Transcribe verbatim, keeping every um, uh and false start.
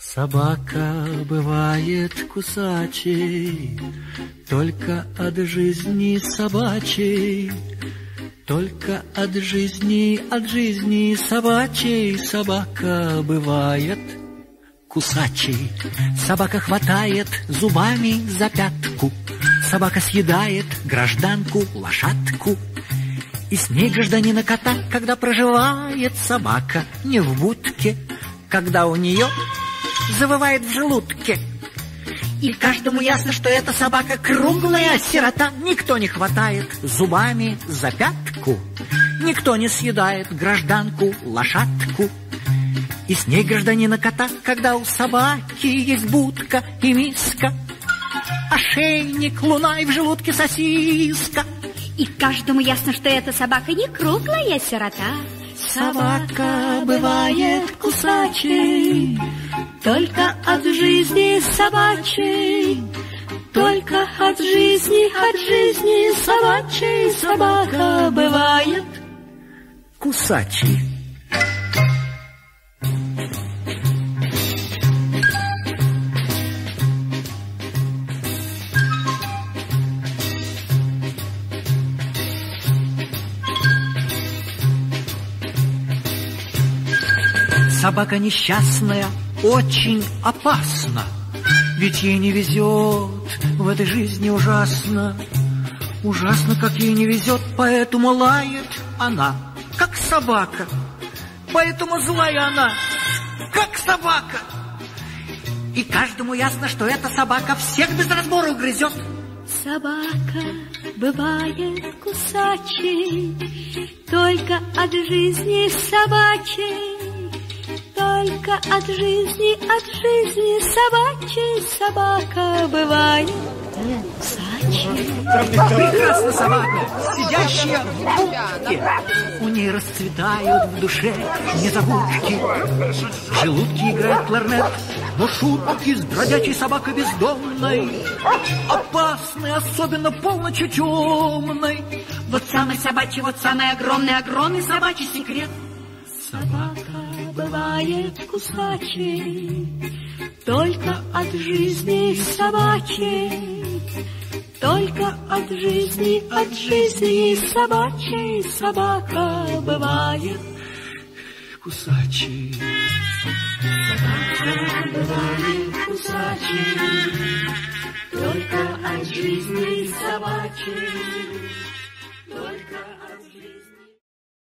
Собака бывает кусачей, только от жизни собачей, только от жизни, от жизни собачей. Собака бывает кусачей. Собака хватает зубами за пятку, собака съедает гражданку, лошадку, и с ней гражданина кота, когда проживает собака не в будке, когда у нее завывает в желудке. И каждому ясно, что эта собака круглая сирота. Никто не хватает зубами за пятку, никто не съедает гражданку, лошадку, и с ней гражданина кота, когда у собаки есть будка и миска, ошейник, луна и в желудке сосиска. И каждому ясно, что эта собака не круглая сирота. Собака бывает кусачей, только от жизни собачей, только от жизни, от жизни собачей. Собака бывает кусачей. Собака несчастная очень опасна, ведь ей не везет в этой жизни ужасно. Ужасно, как ей не везет, поэтому лает она, как собака. Поэтому злая она, как собака. И каждому ясно, что эта собака всех без разбора угрызет. Собака бывает кусачей, только от жизни собачей, только от жизни, от жизни собачьей. Собака бывает кусачей. Прекрасна собака, сидящая в будке. У ней расцветают в душе незабудки. В желудке играет кларнет, но шутки с бродячей собакой бездомной опасны, особенно полночью темной. Вот самый собачий, вот самый огромный, огромный собачий секрет. Собака бывает кусачей, только от жизни собачей, только от жизни, от жизни собачей. Собака бывает кусачей. Собака бывает кусачей, только от жизни собачей.